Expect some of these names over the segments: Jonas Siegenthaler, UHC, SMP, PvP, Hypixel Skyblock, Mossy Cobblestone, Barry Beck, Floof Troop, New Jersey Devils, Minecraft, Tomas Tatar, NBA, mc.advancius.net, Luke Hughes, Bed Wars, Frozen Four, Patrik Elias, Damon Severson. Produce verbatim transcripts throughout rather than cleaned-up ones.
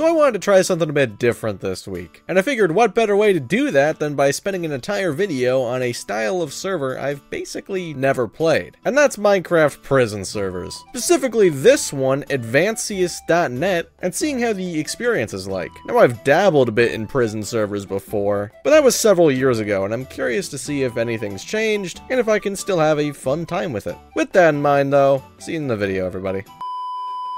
So I wanted to try something a bit different this week, and I figured what better way to do that than by spending an entire video on a style of server I've basically never played, and that's Minecraft prison servers. Specifically this one, advancius dot net, and seeing how the experience is like. Now I've dabbled a bit in prison servers before, but that was several years ago, and I'm curious to see if anything's changed, and if I can still have a fun time with it. With that in mind though, see you in the video everybody.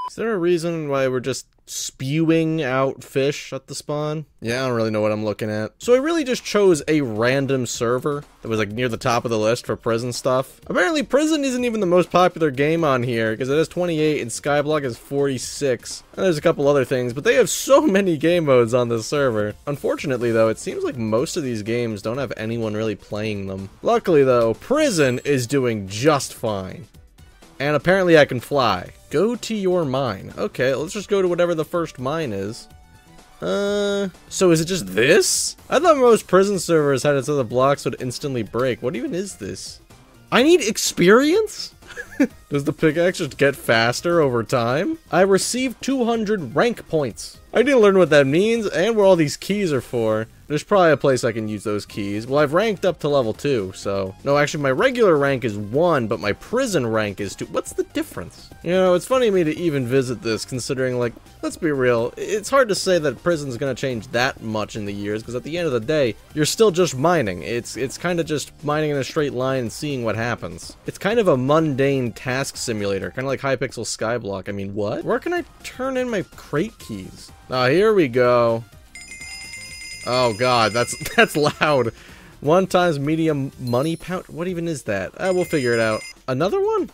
Is there a reason why we're just spewing out fish at the spawn? Yeah, I don't really know what I'm looking at. So I really just chose a random server that was like near the top of the list for prison stuff. Apparently prison isn't even the most popular game on here because it has twenty-eight and Skyblock is forty-six. And there's a couple other things, but they have so many game modes on this server. Unfortunately though, it seems like most of these games don't have anyone really playing them. Luckily though, prison is doing just fine. And apparently I can fly. Go to your mine. Okay, let's just go to whatever the first mine is. Uh, so is it just this? I thought most prison servers had it so the blocks would instantly break. What even is this? I need experience? Does the pickaxe just get faster over time? I received two hundred rank points. I need to learn what that means and what all these keys are for. There's probably a place I can use those keys. Well, I've ranked up to level two, so... No, actually, my regular rank is one, but my prison rank is two. What's the difference? You know, it's funny to me to even visit this, considering, like, let's be real. It's hard to say that prison's gonna change that much in the years, because at the end of the day, you're still just mining. It's, it's kind of just mining in a straight line and seeing what happens. It's kind of a mundane task simulator, kind of like Hypixel Skyblock. I mean, what? Where can I turn in my crate keys? Ah, here we go. Oh god, that's that's loud. One times medium money pound. What even is that? Uh, we'll figure it out. Another one?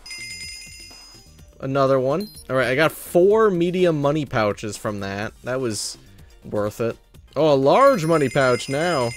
Another one. Alright, I got four medium money pouches from that. That was worth it. Oh, a large money pouch now.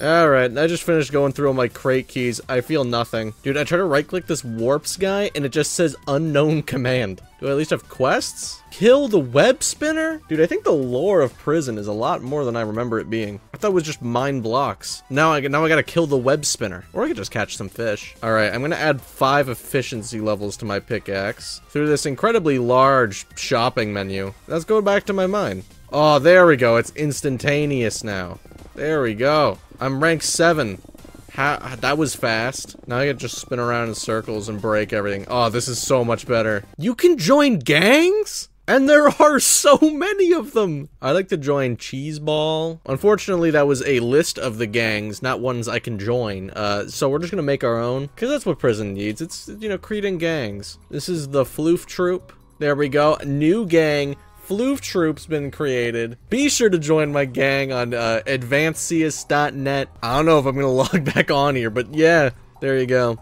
Alright, I just finished going through all my crate keys. I feel nothing. Dude, I try to right-click this warps guy, and it just says unknown command. Do I at least have quests? Kill the web spinner? Dude, I think the lore of prison is a lot more than I remember it being. I thought it was just mine blocks. Now I, now I gotta kill the web spinner. Or I could just catch some fish. Alright, I'm gonna add five efficiency levels to my pickaxe through this incredibly large shopping menu. Let's go back to my mine. Oh, there we go. It's instantaneous now. There we go. I'm rank seven. How, that was fast. Now I can just spin around in circles and break everything. Oh, this is so much better. You can join gangs? And there are so many of them! I like to join Cheeseball. Unfortunately, that was a list of the gangs, not ones I can join. Uh, so we're just gonna make our own. Because that's what prison needs. It's, you know, creating gangs. This is the Floof Troop. There we go. New gang. Floof Troop's been created. Be sure to join my gang on uh, advancius dot net. I don't know if I'm gonna log back on here, but yeah, there you go.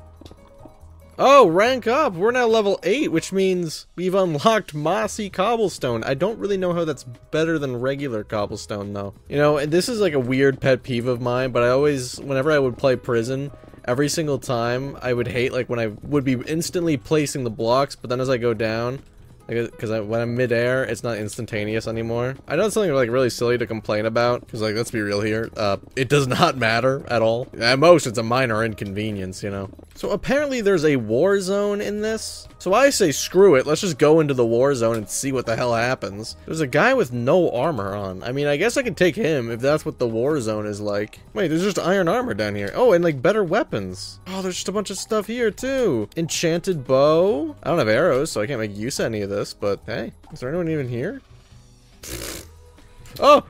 Oh, rank up! We're now level eight, which means we've unlocked Mossy Cobblestone. I don't really know how that's better than regular cobblestone, though. You know, and this is like a weird pet peeve of mine, but I always, whenever I would play prison, every single time I would hate, like, when I would be instantly placing the blocks, but then as I go down, because when I'm midair, it's not instantaneous anymore. I know it's something like really silly to complain about, because like let's be real here, uh, it does not matter at all. At most, it's a minor inconvenience, you know. So apparently there's a war zone in this. So I say screw it, let's just go into the war zone and see what the hell happens. There's a guy with no armor on. I mean, I guess I can take him if that's what the war zone is like. Wait, there's just iron armor down here. Oh, and like better weapons. Oh, there's just a bunch of stuff here too. Enchanted bow. I don't have arrows, so I can't make use of any of this. But hey, is there anyone even here? Oh,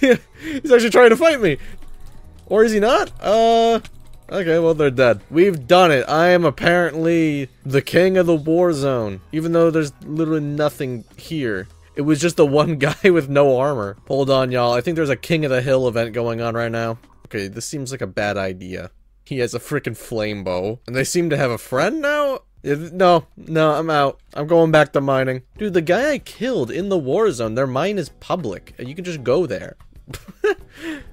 he's actually trying to fight me, or is he not? Uh, okay, well they're dead. We've done it. I am apparently the king of the war zone, even though there's literally nothing here. It was just the one guy with no armor. Hold on, y'all. I think there's a King of the Hill event going on right now. Okay, this seems like a bad idea. He has a freaking flame bow, and they seem to have a friend now. No, no, I'm out. I'm going back to mining. Dude, the guy I killed in the war zone, their mine is public. You can just go there.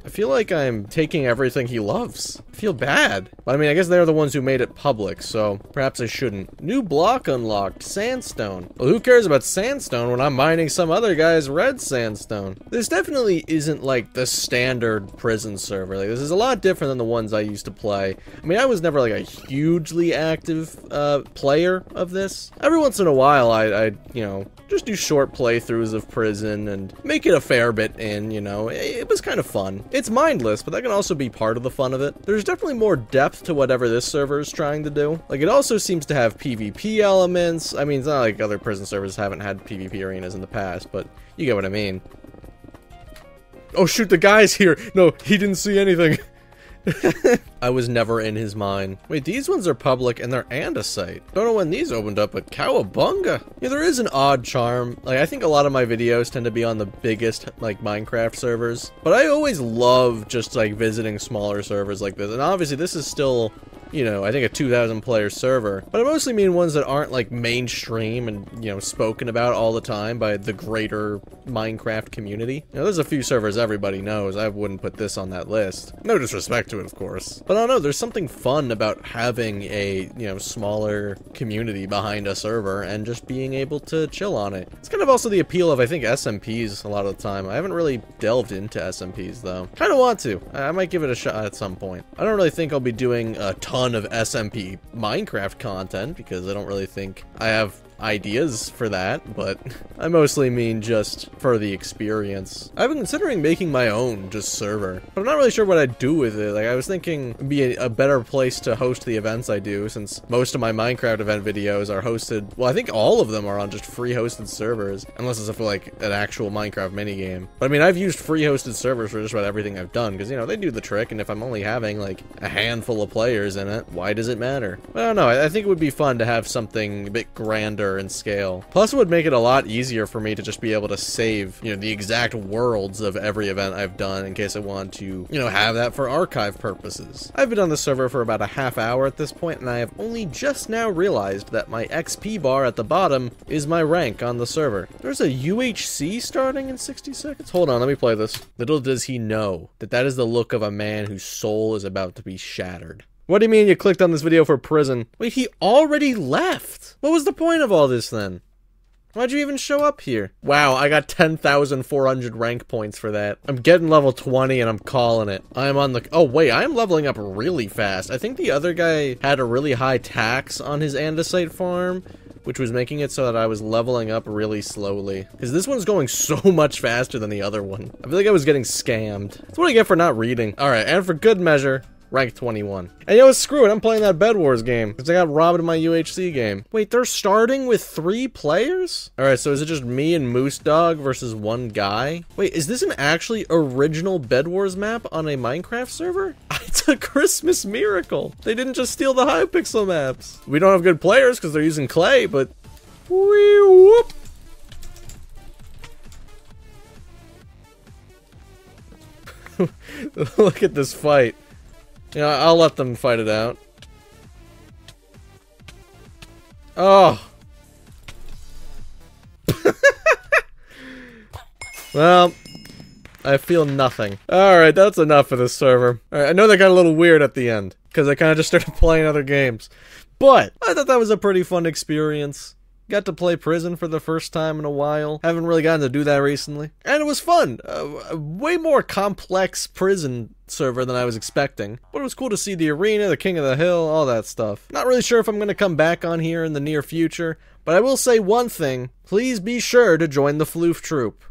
I feel like I'm taking everything he loves. I feel bad. But I mean, I guess they're the ones who made it public, so perhaps I shouldn't. New block unlocked, sandstone. Well, who cares about sandstone when I'm mining some other guy's red sandstone? This definitely isn't like the standard prison server. Like, this is a lot different than the ones I used to play. I mean, I was never like a hugely active uh, player of this. Every once in a while, I, I, you know, just do short playthroughs of prison and make it a fair bit in, you know. It, it was kind of fun. It's mindless, but that can also be part of the fun of it. There's definitely more depth to whatever this server is trying to do. Like, it also seems to have PvP elements. I mean, it's not like other prison servers haven't had PvP arenas in the past, but you get what I mean. Oh, shoot, the guy's here. No, he didn't see anything. I was never in his mind. Wait, these ones are public and they're andesite. Don't know when these opened up, but cowabunga. Yeah, there is an odd charm. Like, I think a lot of my videos tend to be on the biggest, like, Minecraft servers. But I always love just, like, visiting smaller servers like this. And obviously this is still, you know, I think a two thousand player server. But I mostly mean ones that aren't, like, mainstream and, you know, spoken about all the time by the greater Minecraft community. You know, there's a few servers everybody knows. I wouldn't put this on that list. No disrespect to it, of course. But I don't know, there's something fun about having a, you know, smaller community behind a server and just being able to chill on it. It's kind of also the appeal of, I think, S M Ps a lot of the time. I haven't really delved into S M Ps, though. Kind of want to. I, I might give it a shot at some point. I don't really think I'll be doing a ton of S M P Minecraft content because I don't really think I have ideas for that, but I mostly mean just for the experience. I've been considering making my own just server, but I'm not really sure what I'd do with it. Like, I was thinking it'd be a, a better place to host the events I do, since most of my Minecraft event videos are hosted, well, I think all of them are on just free hosted servers, unless it's for like an actual Minecraft minigame. But I mean, I've used free hosted servers for just about everything I've done, because, you know, they do the trick, and if I'm only having like a handful of players in it, why does it matter? But I don't know, I, I think it would be fun to have something a bit grander in scale. Plus, it would make it a lot easier for me to just be able to save, you know, the exact worlds of every event I've done in case I want to, you know, have that for archive purposes. I've been on the server for about a half hour at this point, and I have only just now realized that my X P bar at the bottom is my rank on the server. There's a U H C starting in sixty seconds? Hold on, let me play this. Little does he know that that is the look of a man whose soul is about to be shattered. What do you mean you clicked on this video for prison? Wait, he already left! What was the point of all this then? Why'd you even show up here? Wow, I got ten thousand four hundred rank points for that. I'm getting level twenty and I'm calling it. I'm on the- oh wait, I'm leveling up really fast. I think the other guy had a really high tax on his andesite farm, which was making it so that I was leveling up really slowly. Because this one's going so much faster than the other one. I feel like I was getting scammed. That's what I get for not reading. Alright, and for good measure, rank twenty-one. And yo, screw it, I'm playing that Bed Wars game, because I got robbed in my U H C game. Wait, they're starting with three players? Alright, so is it just me and Moose Dog versus one guy? Wait, is this an actually original Bed Wars map on a Minecraft server? It's a Christmas miracle! They didn't just steal the Hypixel maps! We don't have good players, because they're using clay, but... Wee whoop! Look at this fight. Yeah, I'll let them fight it out. Oh. Well, I feel nothing. Alright, that's enough for this server. Alright, I know that got a little weird at the end, because I kind of just started playing other games. But I thought that was a pretty fun experience. Got to play prison for the first time in a while. Haven't really gotten to do that recently. And it was fun. Uh, way more complex prison server than I was expecting. But it was cool to see the arena, the King of the Hill, all that stuff. Not really sure if I'm going to come back on here in the near future. But I will say one thing. Please be sure to join the Floof Troop.